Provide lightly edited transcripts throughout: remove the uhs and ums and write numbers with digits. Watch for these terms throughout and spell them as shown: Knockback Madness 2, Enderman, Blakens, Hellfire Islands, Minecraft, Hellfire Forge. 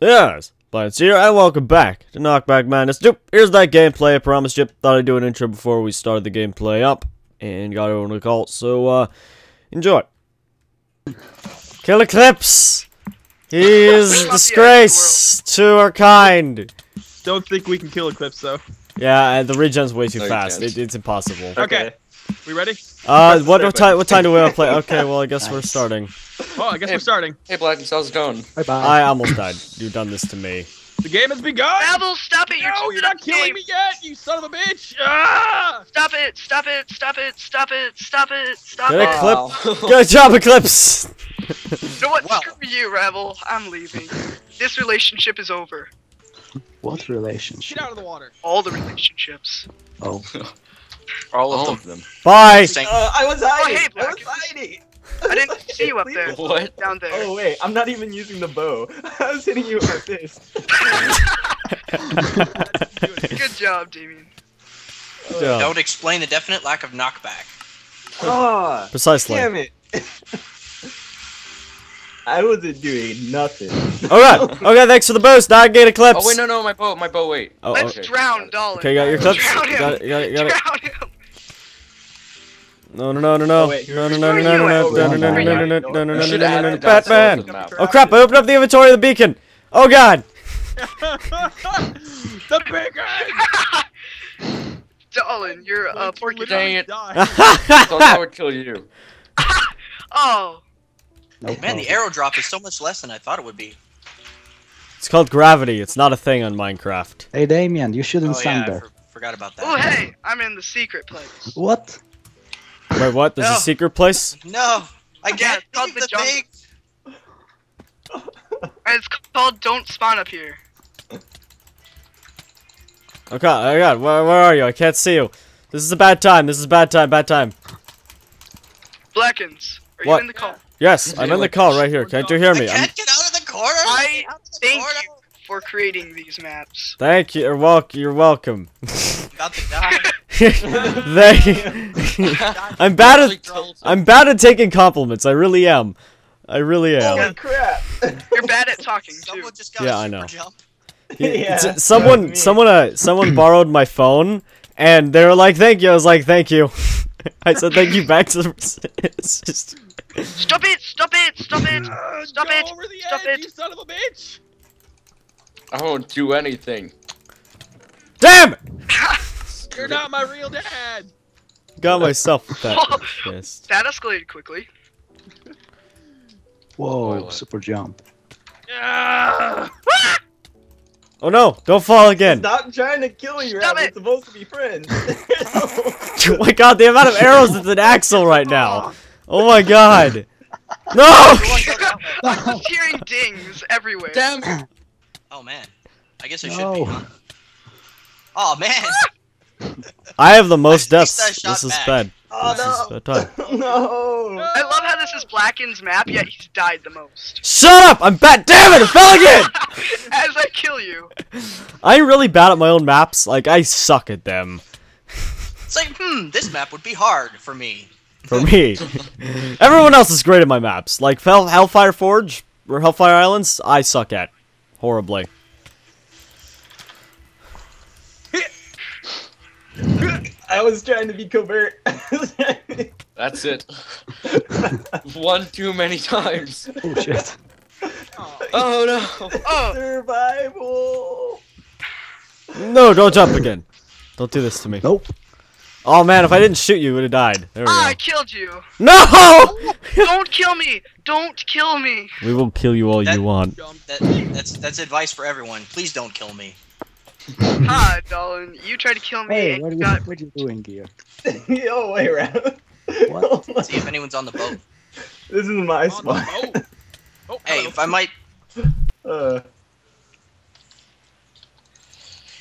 Yes, Blakens here, and welcome back to Knockback Madness 2. Here's that gameplay, I promised you. Thought I'd do an intro before we started the gameplay up, and got everyone to call, so, enjoy. Kill Eclipse! He is a disgrace to our kind! Don't think we can kill Eclipse, though. Yeah, the regen's way too fast. It's impossible. Okay. We ready? What time do we want to play? Okay, well, I guess we're starting. Oh, I guess we're starting. Hey, Blakens, how's it going? Bye-bye. I almost died. You've done this to me. The game has begun! Babble, stop it! No, you're not killing me yet, you son of a bitch! Ah! Stop it! Stop it! Stop it! Stop it! Stop it! Stop it! Eclipse. Good job, Eclipse! So what? Wow. Screw you, Rabble. I'm leaving. This relationship is over. What relationship? Get out of the water. All the relationships. Oh. All of them. Bye! I was hiding! I was hiding! I didn't see you up there. What? Down there. Oh wait, I'm not even using the bow. I was hitting you like this. Good job, Damien. Good job. Don't explain the definite lack of knockback. Ah, precisely. Damn it. I wasn't doing nothing. Alright, okay, thanks for the boost. I get Eclipse. Oh wait, no, my bow, wait. Oh, let's drown Dollar. Okay, you got your Eclipse? Drown him. No. No, Batman! Oh crap, I opened up the inventory of the beacon! Oh god! The beacon! Dolan, you're a porcupine. Dang it. I thought I would kill you. Oh. Man, the arrow drop is so much less than I thought it would be. It's called gravity, it's not a thing on Minecraft. Hey Damien, you shouldn't stand there. I forgot about that. Oh hey, I'm in the secret place. What? Wait, what? There's a secret place? No! I can't leave the jungle. It's called Don't Spawn Up Here. Oh god, where are you? I can't see you. This is a bad time, bad time. Blakens, are you in the call? Yes, I'm in the call right here. Can't you hear me? I can't get out of the corner! I thank you for creating these maps. Thank you, you're welcome. I'm about to die. I'm bad at taking compliments. I really am. Holy crap! You're bad at talking too. Yeah, I know. Someone borrowed my phone and they were like, "Thank you." I was like, "Thank you." I said, "Thank you" back to them. Stop it! Stop it! Stop it! Stop it! Stop it! You son of a bitch! I won't do anything. Damn! You're not my real dad! Got myself with that. That escalated quickly. Whoa, super jump. Oh no, don't fall again! Stop trying to kill you, Rabble. We're supposed to be friends. Oh my god, the amount of arrows that's in Axel right now! Oh my god! No! I was hearing dings everywhere. Damn. Oh man. I guess I should be. Huh? Oh man! I have the most deaths. This is bad. Oh no. No! I love how this is Blakens' map, yet he's died the most. Shut up! I'm bad. Damn it! I fell again! As I kill you. I'm really bad at my own maps. Like, I suck at them. It's like, this map would be hard for me. For me. Everyone else is great at my maps. Like, Hellfire Forge or Hellfire Islands, I suck at. Horribly. I was trying to be covert. That's it. One too many times. Oh shit. Oh no. Oh. Survival. No, don't jump again. Don't do this to me. Nope. Oh man, if I didn't shoot you, you would have died. There we go. I killed you. No! Don't kill me. Don't kill me. We will kill you all you want. That's advice for everyone. Please don't kill me. Hi, Dolan. You tried to kill me. Hey, what are you doing here? Oh, wait, Rabble. What? Let's see if anyone's on the boat. This is my spot. Oh, hey, if I might.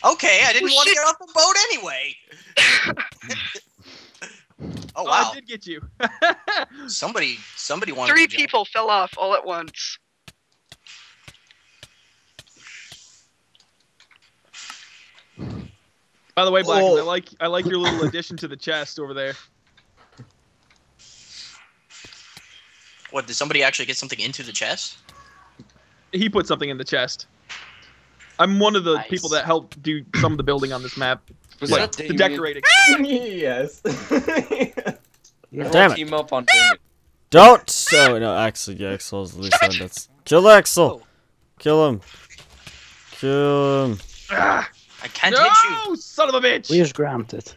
Okay, I didn't want to get off the boat anyway. Oh wow! I did get you. Somebody wanted. Three people fell off all at once. By the way, Blakens, I like your little addition to the chest over there. What, did somebody actually get something into the chest? he put something in the chest. I'm one of the people that helped do some of the building on this map. Was like, that the decorating. Yes. Damn it. Team up on don't! So no, actually, yeah, Axel is the least one that's... Kill Axel! Oh. Kill him. Kill him. I can't hit you! Son of a bitch! We just grabbed it.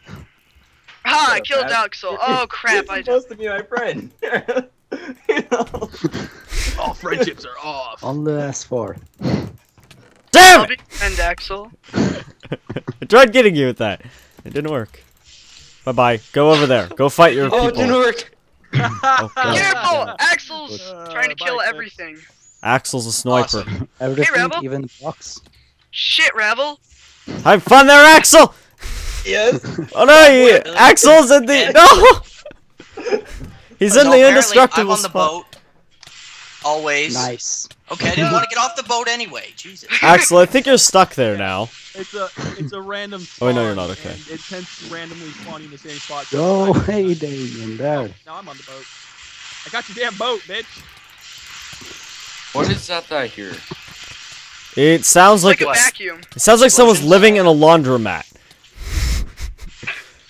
Ah, I killed Axel. Oh, crap. I supposed to be my friend. You know. All friendships are off. On the S4. Damn it! And Axel. I tried getting you with that. It didn't work. Bye-bye. Go over there. Go fight your people. Oh, it didn't work. Oh, careful! Axel's trying to kill everything. Axel's a sniper. Awesome. Everything, hey, Ravel. Even the box. Shit, Ravel. Have fun there, Axel! Yes. Oh no, Axel's in the... No! He's in the indestructible I'm on the spot. Boat. Always. Nice. Okay, I didn't want to get off the boat anyway. Jesus. Axel, I think you're stuck there now. It's a random spawn. Oh, no, you're not. Okay. It tends to randomly spawn in the same spot. Go away, Damien. There. Now I'm on the boat. I got your damn boat, bitch. What is that I hear? It sounds like a vacuum. It sounds like someone's living in a laundromat.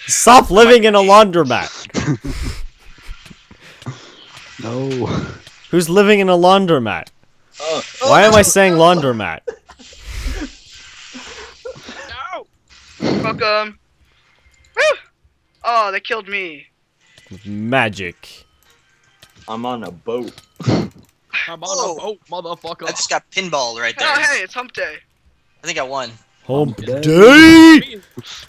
Stop living in a laundromat. No. Who's living in a laundromat? Why am I saying laundromat? No! Fuck 'em. Woo! Oh, they killed me. Magic. I'm on a boat. I'm on a boat, motherfucker. I just got pinballed right there. Oh, hey, it's hump day. I think I won. Hump day!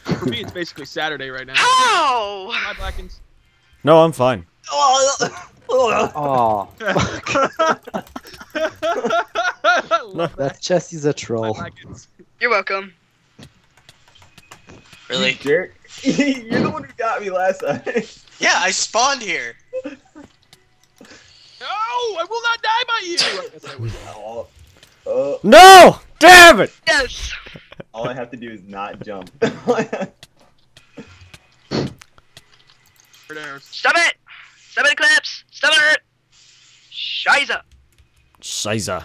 For me, it's basically Saturday right now. How? Hi, Blakens. No, I'm fine. Oh, that chest is a troll. You're welcome. Really? You jerk. You're the one who got me last time. Yeah, I spawned here. No, I will not die by you. I guess I will. No! Damn it! Yes! All I have to do is not jump. Stop it! Stop it, Eclipse! Stop it! Shiza! Shiza.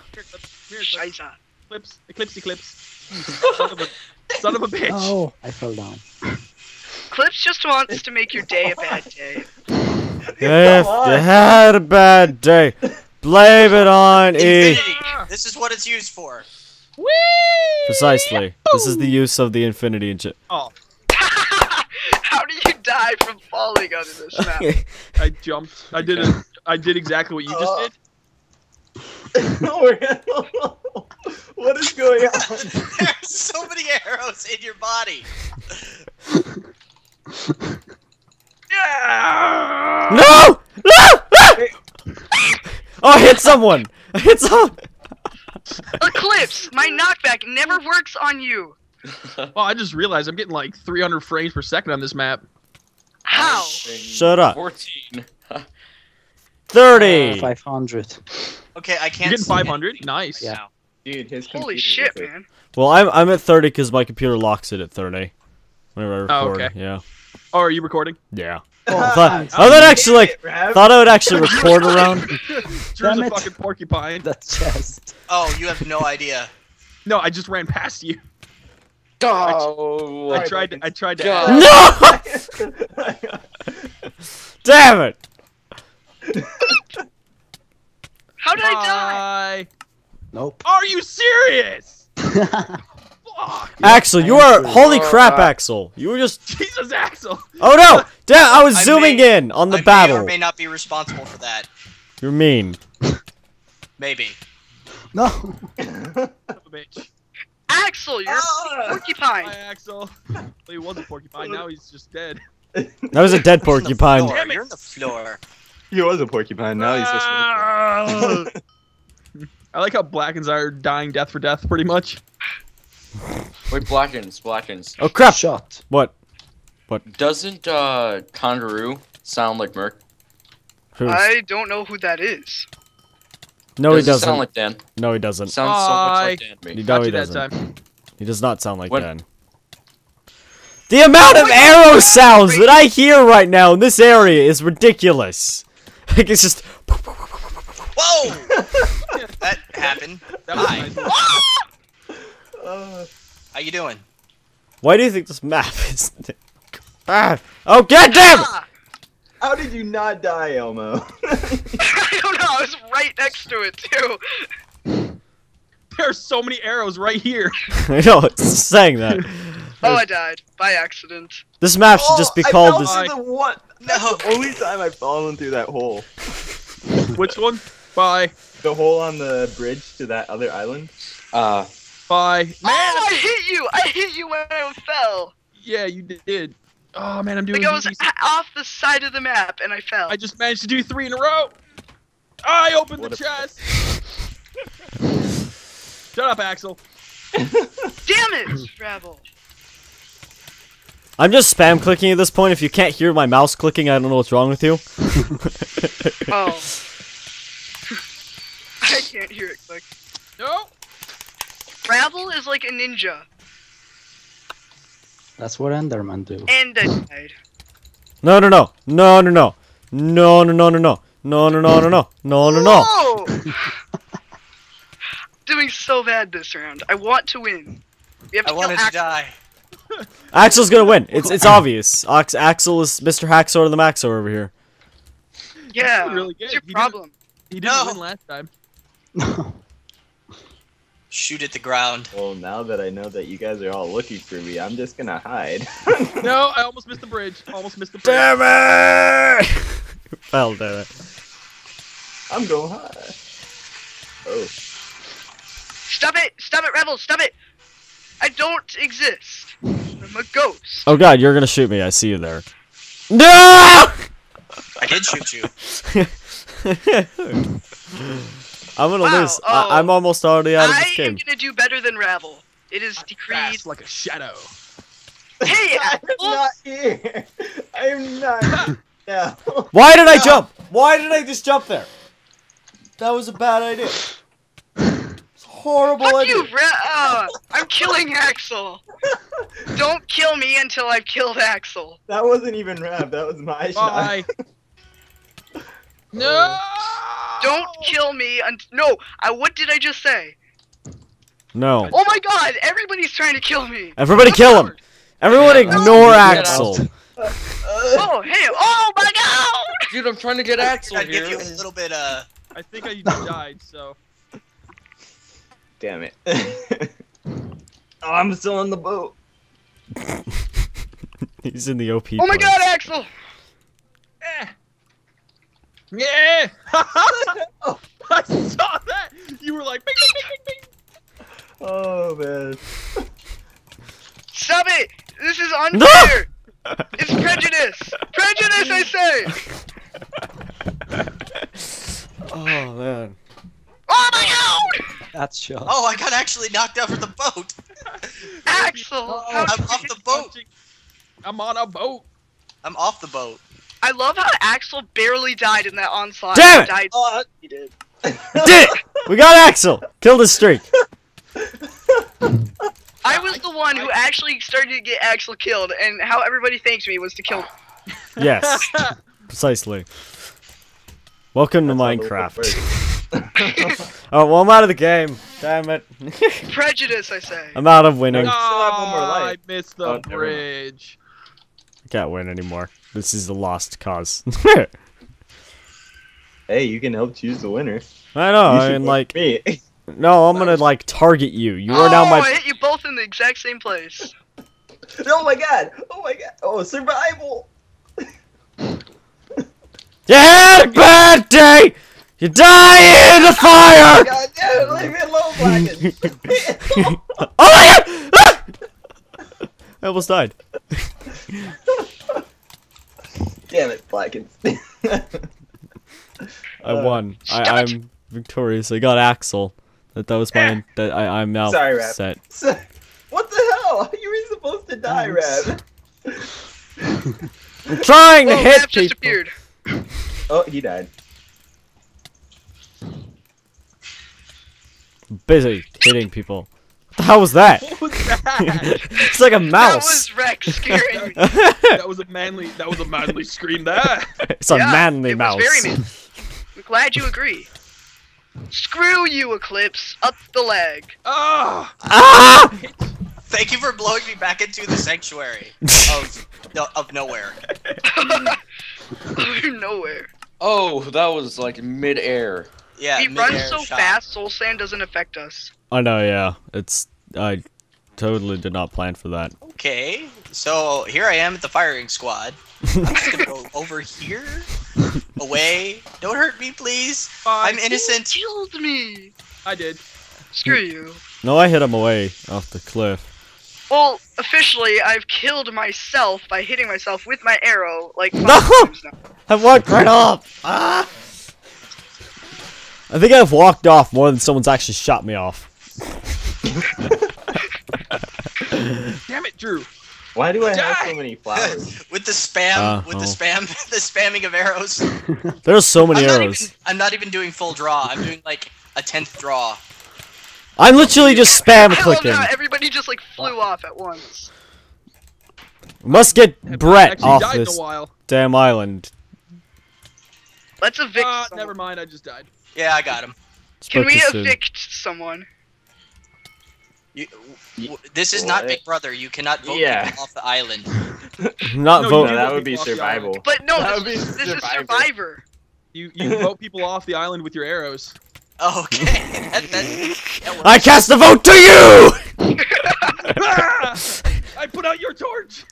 Shiza. Eclipse, Eclipse. Son of a bitch. Oh, I fell down. Eclipse just wants to make your day a bad day. If you had a bad day, blame it on Infinity. This is what it's used for. Whee! Precisely. Boom. This is the use of the Infinity engine. Oh. How do you die from falling under this map? I jumped. I did exactly what you just did. What is going on? There's so many arrows in your body. No! No! Oh, I hit someone! I hit someone! Eclipse! My knockback never works on you! Well, I just realized I'm getting like 300 frames per second on this map. How? Shut up. 14. 30. 500. Okay, I can't. You're getting 500? Nice. Yeah. Dude, his holy shit, man. Well, I'm at 30 because my computer locks it at 30. Whenever I record. Oh, okay. Yeah. Oh, are you recording? Yeah. I thought I would actually record around. Drew's a fucking porcupine. That's chest. Oh, you have no idea. No, I just ran past you. Oh, I tried to No! Damn it! How did I die? Nope. Are you serious? Fuck. Axel, you are holy crap, Axel. You were just Jesus, Axel. Oh no! Damn, I was zooming in on the battle. I may or may not be responsible for that. You're mean. Maybe. No. Bitch. Axel, you're a porcupine. Hi, Axel. Well, he was a porcupine. Now he's just dead. That was a dead porcupine. Damn it. You're on the floor. He was a porcupine. Now he's just. I like how Blakens are dying death for death, pretty much. Wait, Blakens. Oh crap! Shot. What? Doesn't Kondaroo sound like Merc? I don't know who that is. No, he doesn't. Sound like Dan. No, he doesn't. Sounds so much like Dan to me. No, he doesn't. He does not sound like Dan. The amount of arrow sounds that I hear right now in this area is ridiculous. Like, it's just... Whoa! That happened. That was nice. How you doing? Why do you think this map is... Ah! Oh, goddamn! Ah! How did you not die, Elmo? I don't know, I was right next to it, too. There are so many arrows right here. I know, it's saying that. Oh, I died. By accident. This map should just be called this... That's the only time I've fallen through that hole. Which one? Bye. The hole on the bridge to that other island. Bye. Man, oh, I hit you! I hit you when I fell! Yeah, you did. Oh, man, I'm doing... Like, I was off the side of the map, and I fell. I just managed to do 3 in a row! I opened the chest! Shut up, Axel. Damn it, Rabble. I'm just spam clicking at this point. If you can't hear my mouse clicking, I don't know what's wrong with you. Oh. I can't hear it click. No! Rabble is like a ninja. That's what Enderman do. And I died. No, no, no. No, no, no. No, no, no, no, no. No, no, no, no, no. No, no, no. Doing so bad this round. I want to win. You have to I wanted to die. Axel's gonna win. It's obvious. Axel is Mr. Haxor the Maxor over here. Yeah. Really good. What's your problem? He didn't win last time. No. Shoot at the ground. Well, now that I know that you guys are all looking for me, I'm just gonna hide. No, I almost missed the bridge. Almost missed the bridge. Damn it! Well, damn it. I'm going high. Oh. Stop it! Stop it, Rebel! Stop it! I don't exist. I'm a ghost. Oh god, you're gonna shoot me. I see you there. No! I did shoot you. I'm gonna lose. I'm almost already out of this game. I'm gonna do better than Rabble. It is decreed like a shadow. Hey, I'm not here. I am not. Yeah. Why did I jump? Why did I just jump there? That was a bad idea. It's a horrible idea. Fuck you, I'm killing Axel. Don't kill me until I've killed Axel. That wasn't even Rab. That was my shot. No. Don't kill me no, what did I just say? No. Oh my god, everybody's trying to kill me. Everybody kill him. Everyone ignore Axel. Oh, hey, oh my god! Dude, I'm trying to get Axel here. I give you a little bit, I think I died, so. Damn it. Oh, I'm still on the boat. He's in the OP. Oh my god, Axel! Eh. Yeah! Oh, I saw that! You were like, bing, bing, bing, bing. Oh, man. Stop it! This is unfair! No! It's prejudice! Prejudice, I say! Oh, man. Oh, my god! That's shot. Oh, I got actually knocked out from the boat! Axel! Oh, I'm off the boat! I'm on a boat! I'm off the boat. I love how Axel barely died in that onslaught. Damn it! Died. Oh, he did. Did it! We got Axel! Kill the streak. I was the one who actually started to get Axel killed, and how everybody thanks me was to kill him. Yes. Precisely. Welcome to Minecraft. Oh, well, I'm out of the game. Damn it. Prejudice, I say. I'm out of winning. No, I missed the bridge. I can't win anymore. This is a lost cause. Hey, you can help choose the winner. I know, I mean, like... Me. No, I'm gonna, like, target you. You are now my... I hit you both in the exact same place. Oh my god! Oh my god! Oh, survival! You had a bad day! You die in the fire! Oh my god, dude, leave me alone, Blakens! Oh my god! I almost died. Damn it, Blakens. I won. I'm victorious. I got Axel. That was mine. I'm now set. Sorry, Rab. What the hell? You were supposed to die, Rab. I'm trying to hit people. Oh, he died. Busy hitting people. What the hell was that? What was that? It's like a mouse. That was Rex scaring me. That was a manly scream. It's a manly mouse. Very manly. I'm glad you agree. Screw you, Eclipse! Up the leg! Oh! Ah! Thank you for blowing me back into the sanctuary of nowhere. Of nowhere. Oh, that was like mid-air. Yeah, he runs so fast, Soul Sand doesn't affect us. I know, yeah. I totally did not plan for that. Okay, so here I am at the firing squad. I'm just gonna go over here. Away. Don't hurt me, please. I'm innocent. You killed me. I did. Screw you. No, I hit him away off the cliff. Well, officially, I've killed myself by hitting myself with my arrow, like, 5 times now. I walked right off. Ah! I think I've walked off more than someone's actually shot me off. Damn it, Drew. Why do I have so many flowers? With the spam, the spamming of arrows. There's so many arrows. I'm not even doing full draw. I'm doing like a 10th draw. I'm literally just spam clicking. I love how everybody just like flew off at once. Must get Brett off this damn island. Let's evict. Never mind. I just died. Yeah, I got him. Can we evict someone? This is not Big Brother. You cannot vote people off the island. That would be survival. But no, this is Survivor. You vote people off the island with your arrows. Okay. I cast the vote to you. I put out your torch.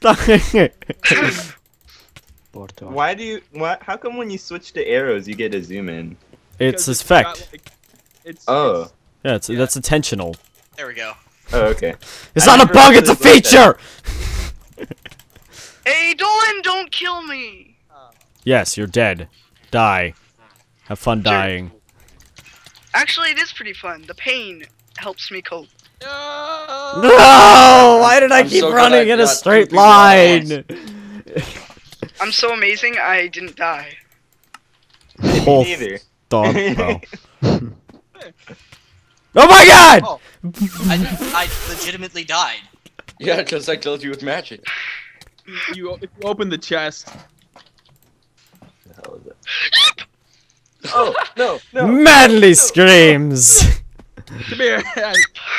Why do you? How come when you switch to arrows you get a zoom in? It's an effect. That's intentional. There we go. Oh, okay. It's not a bug, it's a feature! Hey, Dolan, don't kill me! Yes, you're dead. Die. Have fun dying. Actually, it is pretty fun. The pain helps me cope. No! Why did I keep running in a straight line? I'm so amazing, I didn't die. Oh, either. Dog, bro. Oh my god! Oh, I legitimately died. Yeah, because I killed you with magic. If you open the chest. What the hell is that? Oh, no. Madly screams! Come here,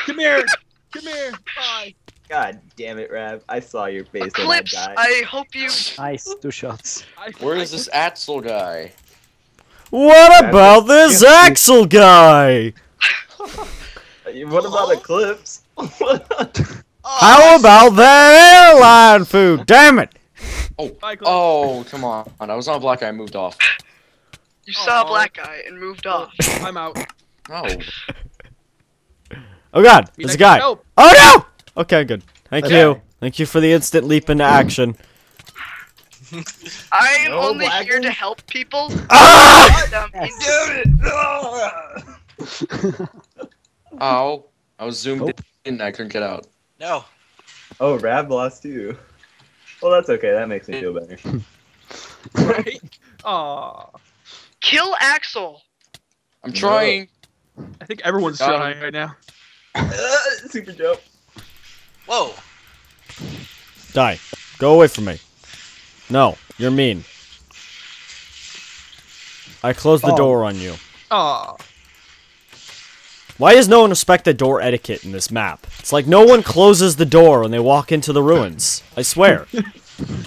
come here, come here, bye. God damn it, Rav. I saw your face Eclipse, and I died. I hope you... Nice, 2 shots. Where is this Axel guy? What about this Axel guy? What about Eclipse? How about that airline food? Damn it! Oh, come on. I was on Black Eye and moved off. You saw Black Eye and moved off. I'm out. Oh. Oh god, there's a guy. Help. Oh no! Okay, good. Thank you. Thank you for the instant leap into action. I am only here to help people. Ah! Oh, I was zoomed in and I couldn't get out. No. Oh, Rab lost too. Well, that's okay. That makes me feel better. Right? Aww. Kill Axel. I'm trying. I think everyone's trying right now. Super jump. Whoa. Die. Go away from me. No, you're mean. I closed the door on you. Aww. Why does no one respect the door etiquette in this map? It's like no one closes the door when they walk into the ruins. I swear.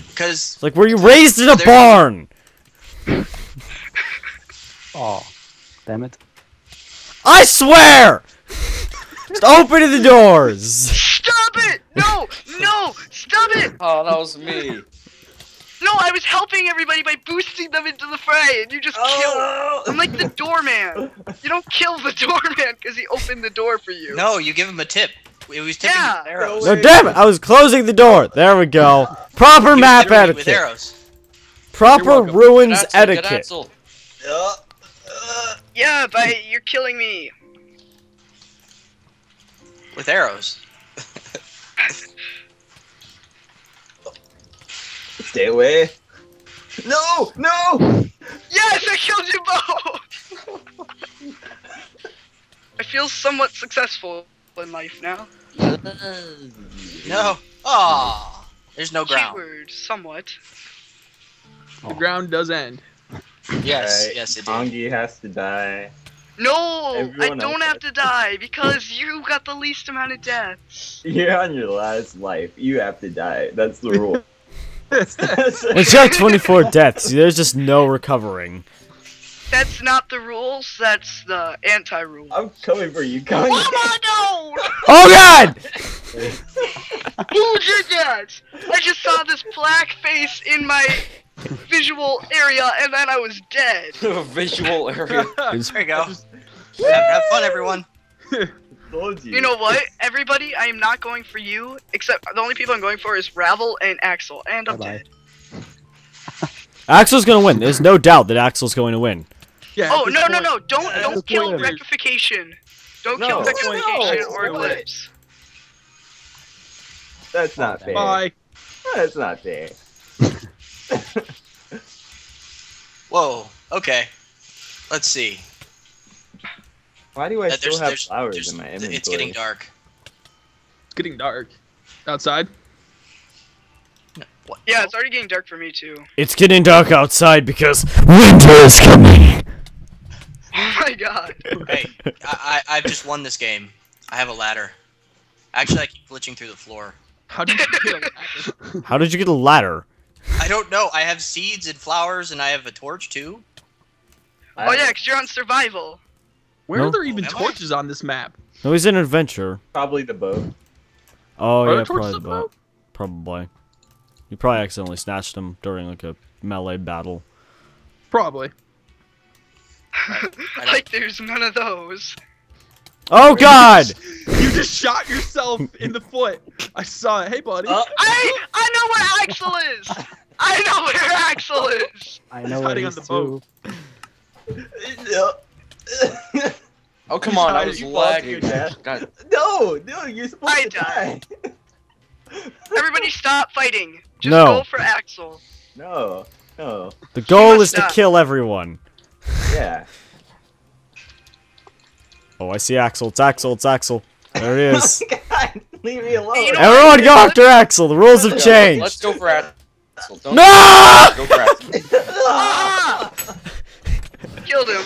Because like, were you raised in a barn? Oh, damn it! I swear! Just open the doors. Stop it! No, stop it! Oh, that was me. No, I was helping everybody by boosting them into the fray, and you just killed. I'm like the doorman. You don't kill the doorman because he opened the door for you. No, you give him a tip. It was tipping with arrows. No, damn it! I was closing the door. There we go. Proper map etiquette. With arrows. Proper ruins etiquette. Yeah, but you're killing me. With arrows. Stay away. No! Yes, I killed you both! I feel somewhat successful in life now. No. Aww. There's no ground. Keyword, somewhat. The ground does end. Yes, yes it did. Ongi has to die. No, everyone I don't have to die because you got the least amount of deaths. You're on your last life. You have to die. That's the rule. It's got 24 deaths. There's just no recovering. That's not the rules. That's the anti-rules. I'm coming for you, guys. Oh no! Oh god! Who's your dad? I just saw this black face in my visual area, and then I was dead. Visual area. There you go. Have fun, everyone. You know what, everybody? I am not going for you, except the only people I'm going for is Ravel and Axel, and I'm dead. Axel's gonna win. There's no doubt that Axel's going to win. Yeah, oh no no no! Don't kill rectification. Don't kill rectification or eclipse. That's not fair. Bye. That's not fair. Whoa. Okay. Let's see. Why do I still have flowers in my inventory? It's getting dark. It's getting dark. Outside? No, what? Yeah, it's already getting dark for me too. It's getting dark outside because winter is coming. Oh my god. Hey, I've just won this game. I have a ladder. Actually, I keep glitching through the floor. How did you get a ladder? How did you get a ladder? I don't know. I have seeds and flowers, and I have a torch too. Oh yeah, because you're on survival. Where are there even torches on this map? No, he's an adventure. Probably the boat. Oh, yeah, probably the boat. Probably. You probably accidentally snatched them during, like, a melee battle. Probably. Like, there's none of those. Oh, God! You just shot yourself in the foot. I saw it. Hey, buddy. I know where Axel is! I know where Axel is! I know where he is, too. Oh come on! I was lagging. No, no, you're supposed to die. Everybody, stop fighting. Just go for Axel. No, no. The goal is to kill everyone. Yeah. Oh, I see Axel. It's Axel. It's Axel. There he is. Oh God, leave me alone. Hey, everyone, go after Axel. The rules have changed. Let's go for Axel. Don't go for Axel. Killed him.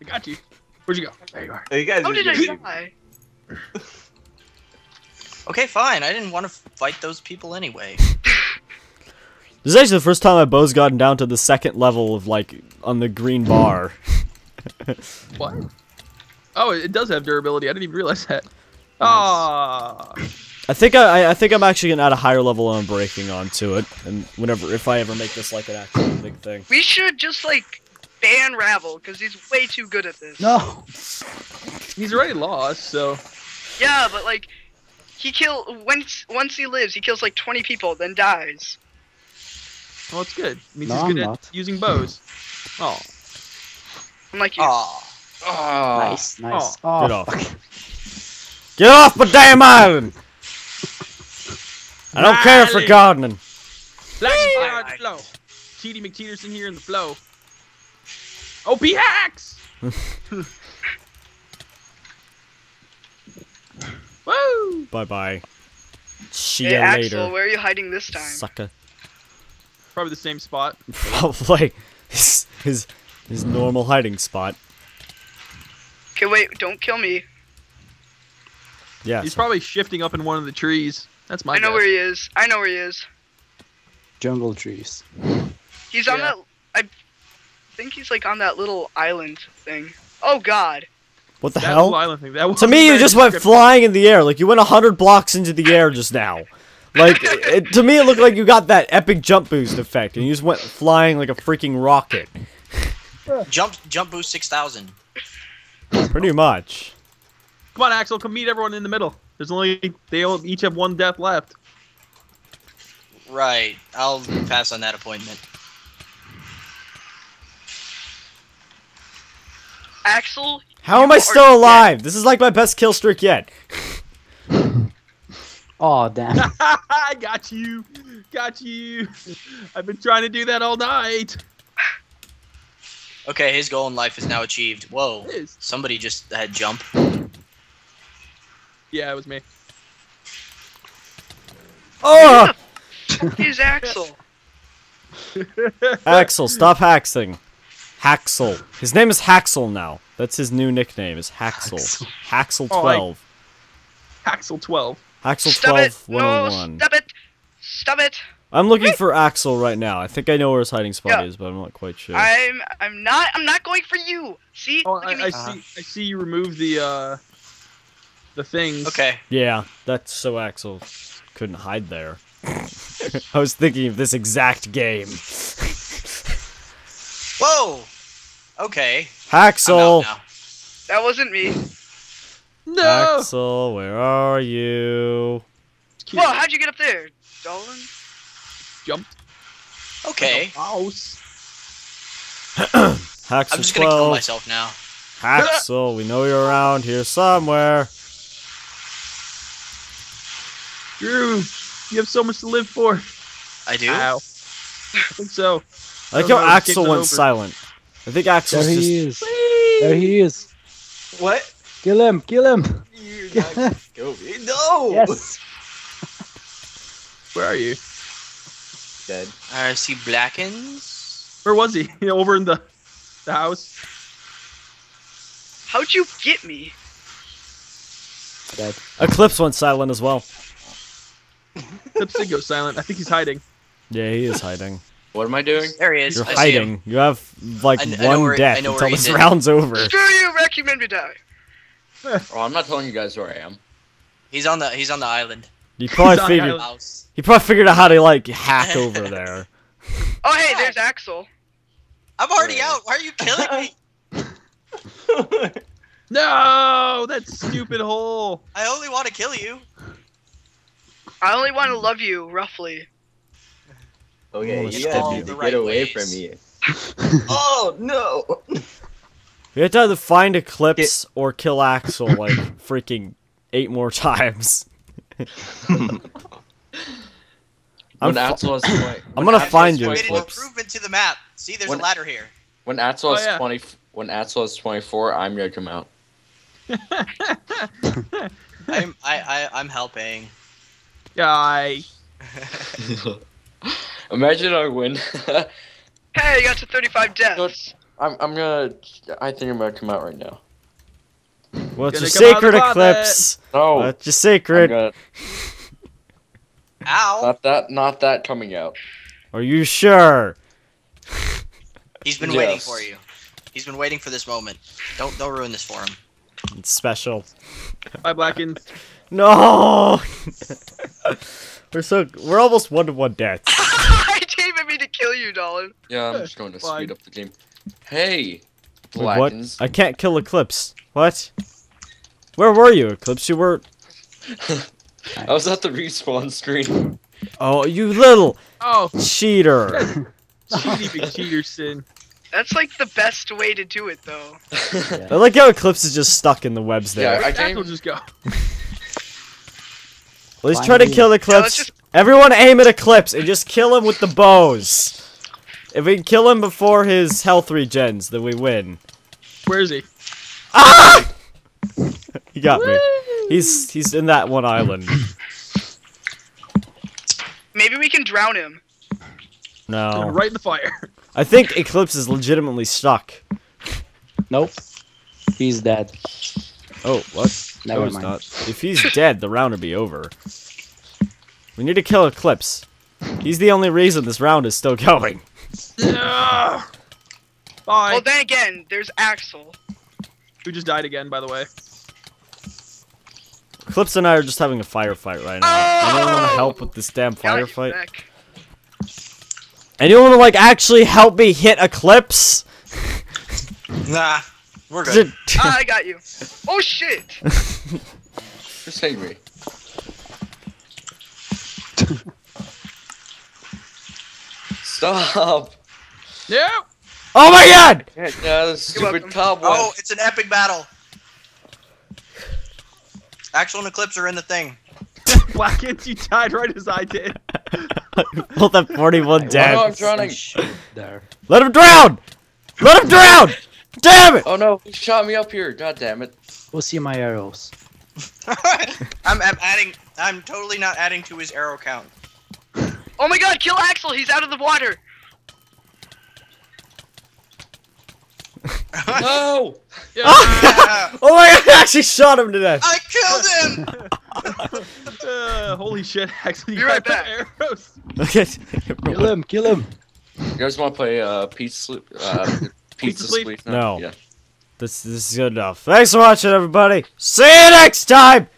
I got you. Where'd you go? There you are. Hey, you guys How did I die? Okay, fine. I didn't want to fight those people anyway. This is actually the first time my bow's gotten down to the second level of, like, on the green bar. What? Oh, it does have durability. I didn't even realize that. Ah. Nice. I think I'm actually gonna add a higher level on breaking onto it, and whenever if I ever make this like an actual big thing. We should just like ban Ravel because he's way too good at this. No, he's already lost, so. Yeah, but like, he once he lives, he kills like 20 people, then dies. Well, it's good. It means he's good at using bows. Oh, I'm like you. Oh, nice, nice. Oh, get off! Get off my damn island! I don't care for gardening. Black and flow. TD McTeeterson here in the flow. OP hacks! Woo! Bye bye. See ya later. Axel, where are you hiding this time? Sucker. Probably the same spot. Probably his normal hiding spot. Okay, wait, don't kill me. Yeah. He's probably shifting up in one of the trees. That's my guess. Where he is. I know where he is. Jungle trees. He's on that. I think he's like on that little island thing. Oh God. What the hell? Island thing. To me, you just went flying in the air. Like you went 100 blocks into the air just now. Like to me, it looked like you got that epic jump boost effect, and you just went flying like a freaking rocket. Jump boost 6,000. Pretty much. Come on, Axel. Come meet everyone in the middle. There's only each have one death left. Right. I'll pass on that appointment. Axel, how am I still alive? Dead. This is like my best kill streak yet. Oh damn! I got you, I've been trying to do that all night. Okay, his goal in life is now achieved. Whoa! Somebody just had jump. Yeah, it was me. Oh! He's Axel. Axel, stop hacking. Haxel. His name is Haxel now. That's his new nickname, is Haxel. Haxel 12. Oh, Haxel 12. Haxel 12 101. No, stop it! Stop it! I'm looking for Axel right now. I think I know where his hiding spot is, but I'm not quite sure. I'm not going for you. See? Oh, I see you remove the things. Okay. Yeah, that's so Axel couldn't hide there. I was thinking of this exact game. Whoa! Okay. Haxel! That wasn't me. No! Haxel, where are you? Whoa, how'd you get up there, Dolan? Jumped. Okay. House. Haxel, I'm just gonna kill myself now. Haxel, we know you're around here somewhere. Drew, you have so much to live for. I do? Ow. I think so. I like how Axel went silent. I think Axel's just... There he is. What? Kill him, kill him. You're not... No! Yes. Where are you? Dead. I see Blakens. Where was he? Over in the house. How'd you get me? Dead. Eclipse went silent as well. Eclipse did go silent. I think he's hiding. Yeah, he is hiding. What am I doing? There he is. You're hiding. You have, like, one death until this round's over. Screw you, Rick, you made me die. Oh, I'm not telling you guys where I am. He's on the island. He probably figured out how to, like, hack over there. Oh, hey, there's Axel. I'm already out. Why are you killing me? No, that stupid hole. I only want to kill you. I only want to love you, roughly. Okay, you have to get away from me. Oh, no! We have to either find Eclipse or kill Axel, like, freaking 8 more times. I'm gonna find you, Eclipse. Made an improvement to the map. See, there's a ladder here. When Axel is 20, when Axel is 24, I'm gonna come out. I'm helping. Guy. Imagine I win. Hey, you got to 35 deaths. I think I'm gonna come out right now. Well, it's your sacred, Eclipse. No. That's your sacred. Ow. Not that coming out. Are you sure? He's been waiting for you. He's been waiting for this moment. Don't ruin this for him. It's special. Bye, Blakens. No. We're almost 1-to-1 dead. I didn't even mean to kill you, Dolan. Yeah, I'm just going to speed up the game. Hey, Blakens. What? I can't kill Eclipse. What? Where were you, Eclipse? You were... I was at the respawn screen. Oh, you little cheater. Cheaterson. That's like the best way to do it, though. Yeah. I like how Eclipse is just stuck in the webs there. Yeah, I can't just go. Let's try to kill Eclipse. No, everyone aim at Eclipse and just kill him with the bows. If we can kill him before his health regens, then we win. Where is he? Ah! He got me. He's in that one island. Maybe we can drown him. No. Right in the fire. I think Eclipse is legitimately stuck. Nope. He's dead. Oh, what? No, he's not. If he's dead, the round will be over. We need to kill Eclipse. He's the only reason this round is still going. Bye. Well, then again, there's Axel. Who just died again, by the way. Eclipse and I are just having a firefight right now. Oh! I don't want to help with this damn firefight. Anyone want to, like, actually help me hit Eclipse? Nah. We're good. I got you. Oh shit! Just hang me. Stop! Yeah! Oh my god! Yeah, this stupid cobweb. Oh, it's an epic battle. Axel and Eclipse are in the thing. Blakens, you died right as I did. Pulled that 41 dead. Oh, I'm drowning. There. Let him drown! Let him drown! Damn it! Oh no, he shot me up here. God damn it. We'll see my arrows. I'm totally not adding to his arrow count. Oh my god, kill Axel! He's out of the water! No! Yeah. Oh my god, I actually shot him to death! I killed him! Holy shit, actually, you got the arrows! Kill him, kill him! You guys want to play Pizza Sleep? No. Yeah. This is good enough. Thanks for watching, everybody! See you next time!